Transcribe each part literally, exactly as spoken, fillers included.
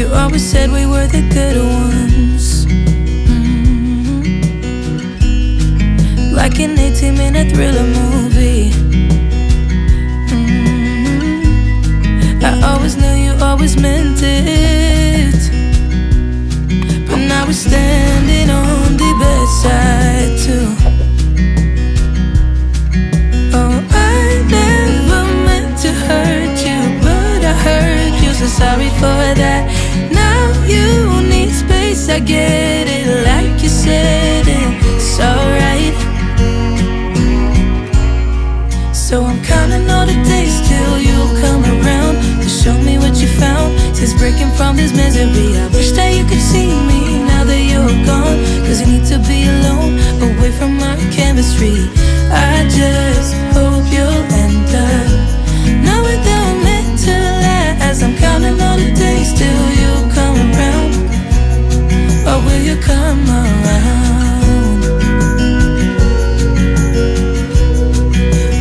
You always said we were the good ones, mm-hmm. Like an eighteen minute thriller movie, mm-hmm. I always knew you always meant it, but now we're standing on the bedside too. Oh, I never meant to hurt you, but I hurt you, so sorry for that. You need space, I get it, like you said, it's alright. So I'm counting all the days till you come around to show me what you found. Since breaking from this misery, I wish that you could see me now that you're gone. Cause you need to be alone, away from my chemistry. I just hope you'll end up knowing that I'm meant to last. I'm counting all the days till you come around, or will you come around?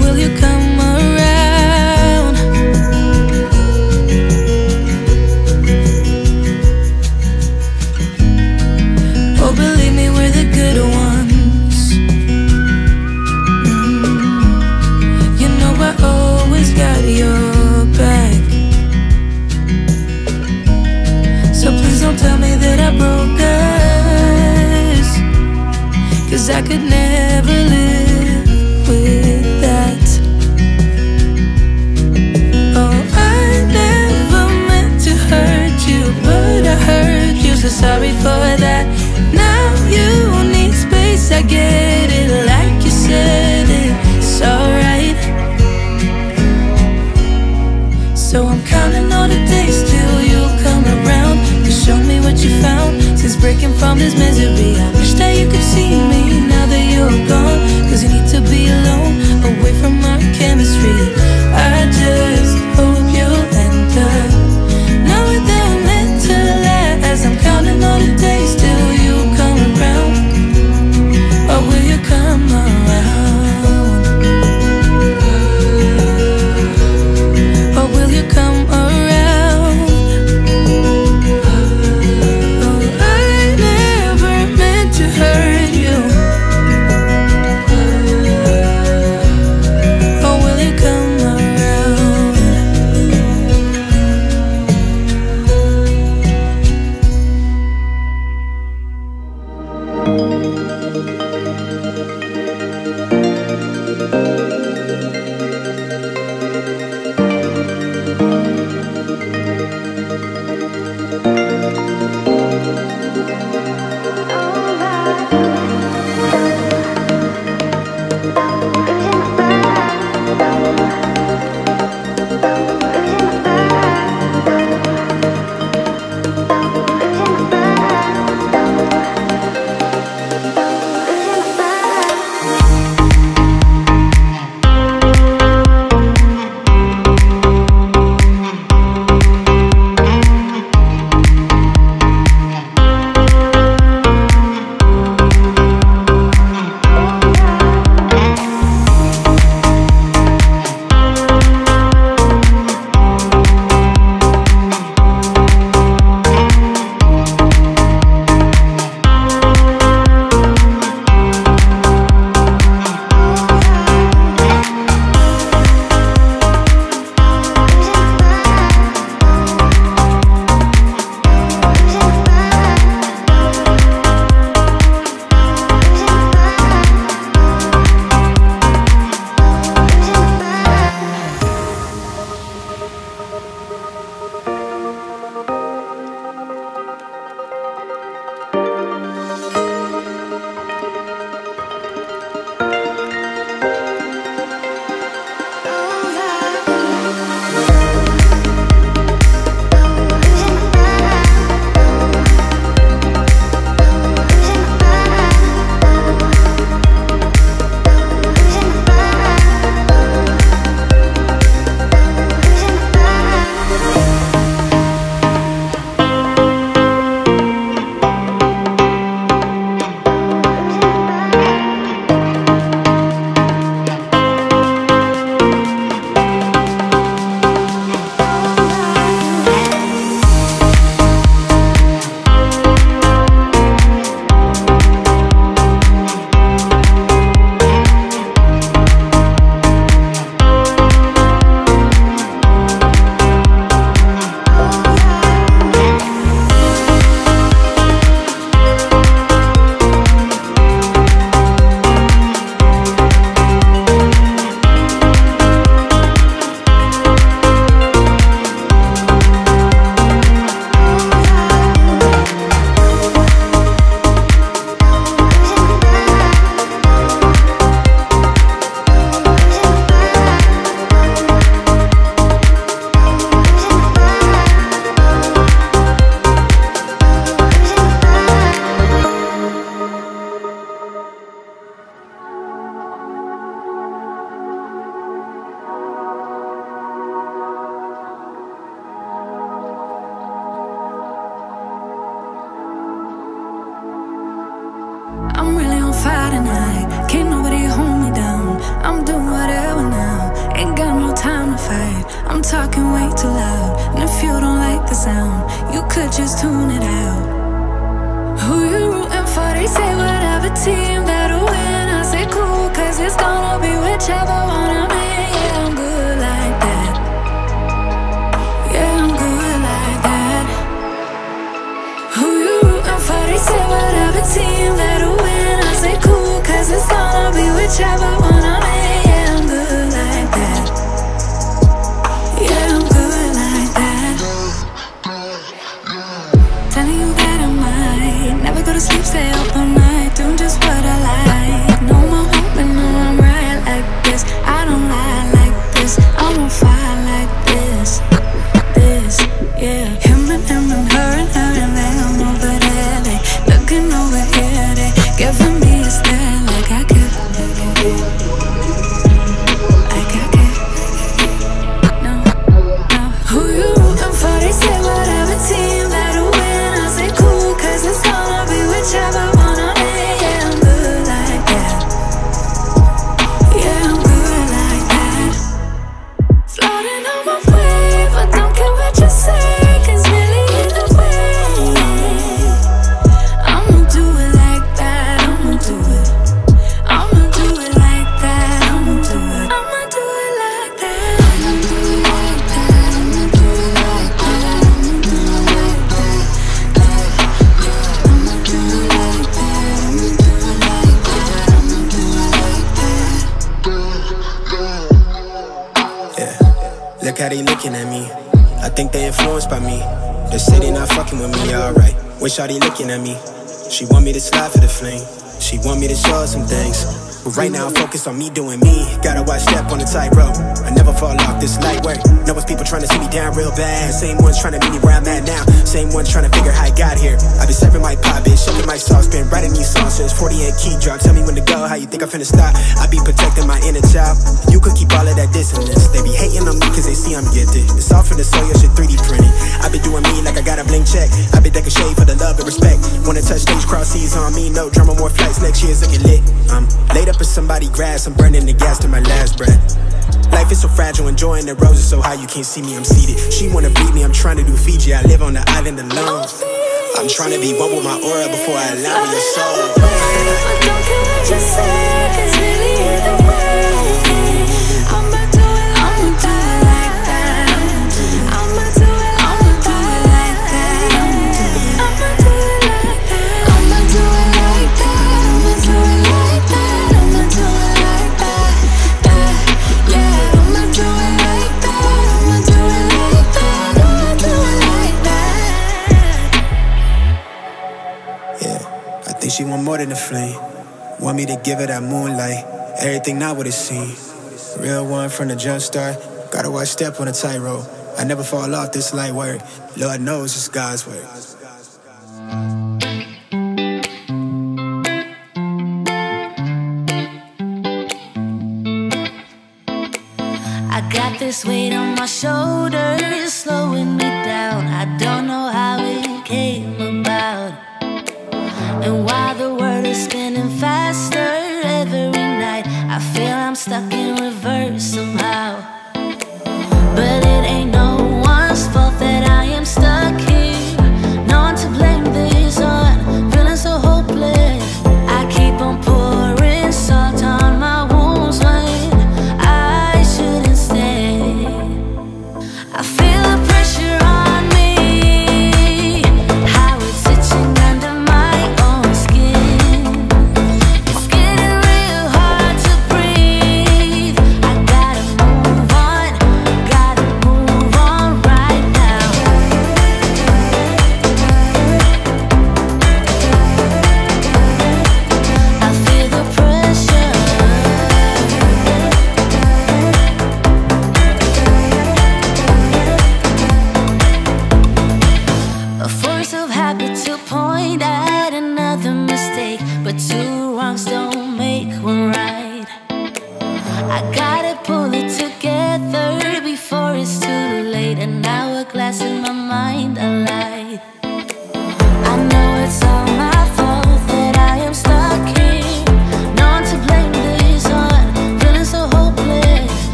Will you come around? Oh, believe me, we're the good ones, mm-hmm. You know I always got your back. Tell me that I broke us, cause I could never live with that. Oh, I never meant to hurt you, but I hurt you, so sorry for that. Now you need space, I get it, like you said, it's alright. So I'm counting all the days till you come around, show me what you found. Since breaking from this misery, I wish that you could see me now that you're gone. Cause you need to be alone, away from my chemistry. I just hope you'll end up knowing that I'm meant to last. As I'm counting all the days till you come around, or will you come around? Or will you come around? time to fight. I'm talking way too loud, and if you don't like the sound, you could just tune it out. Who you rooting for? They say whatever team that'll win. I say cool, cause it's gonna be whichever one I'm in. Yeah, I'm good like that. Yeah, I'm good like that. Who you rooting for? They say whatever team that'll win. I say cool, cause it's gonna be whichever one I'm in. Yeah, I'm good like that. Yeah, I'm good like that. Telling you that I might never go to sleep, stay up all night, doing just what I like. No more hoping, no, I'm right like this. I don't lie like this, I'm on fire like this. This, yeah. Him and him and her and her and them over there, they looking over here, they giving me a stare like I can. Like I can. No, no. Who you rooting for? They say whatever team that'll win. I say cool, cause it's gonna be whichever one I'm in. Yeah, I'm good like that. Yeah, I'm good like that. Floating on my wave, I don't care what you say, cause really either way, I'ma do it like that. I'ma do it. I'ma do it like that. I'ma do it. I'ma do it like that. I'ma do it like that. I'ma do it like that. I'ma do it like that. I'ma do it like that. I'ma do it like that. I'ma do it like that. Yeah. Look how they looking at me. I think they influenced by me. They say they not fucking with me, alright. Wish all they looking at me. She want me to slide for the flame. She want me to show her some things. But right now I'm focused on me doing me. Gotta watch step on the tightrope. I never fall off this light work. Know it's people trying to see me down real bad. Same ones trying to meet me where I'm at now. Same ones trying to figure how I got here. I've been serving my pop, bitch, shoving my sauce. Been writing these songs since forty-eight key drop. Tell me when to go, how you think I'm finna stop? I be protecting my inner child. You could keep all of that dissonance. They be hating on me cause they see I'm gifted. It's all for the soul, your shit three D printed. I been doing me like I got a blank check. I been decking shade for the love and respect. Wanna touch stage, cross seas on me. No drama, more flights, next year's looking lit. I'm laid up in somebody grass, I'm burning the gas to my last breath. Life is so fragile, enjoying the roses so high you can't see me, I'm seated. She wanna beat me, I'm trying to do Fiji. I live on the island alone. I'm trying to be one with my aura before I allow your soul. I don't care what you say, cause really either way, I'ma do it like that. I'ma do it like that. I'ma do it like that. I'ma do it like that. I'ma do it like that. I'ma do it like that. Yeah, I'ma do it like that. I'ma do it like that. I'ma do it like that. Yeah, I think she want more than a flame. Want me to give her that moonlight. Everything not what it seems. Real one from the jump start. Gotta watch step on a tightrope. I never fall off this light work. Lord knows it's God's work. I got this weight on my shoulders, slowing me